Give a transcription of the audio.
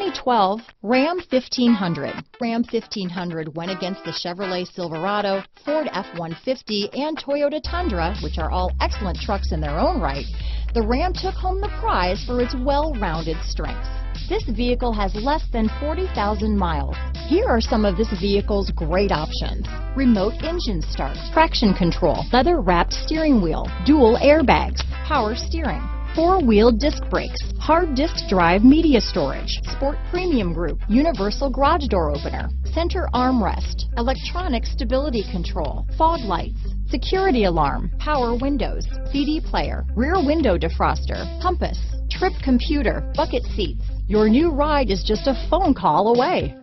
2012 Ram 1500. Ram 1500 went against the Chevrolet Silverado, Ford F-150, and Toyota Tundra, which are all excellent trucks in their own right. The Ram took home the prize for its well-rounded strengths. This vehicle has less than 40,000 miles. Here are some of this vehicle's great options: remote engine start, traction control, leather-wrapped steering wheel, dual airbags, power steering, four-wheel disc brakes, hard disk drive media storage, Sport Premium Group, universal garage door opener, center armrest, electronic stability control, fog lights, security alarm, power windows, CD player, rear window defroster, compass, trip computer, bucket seats. Your new ride is just a phone call away.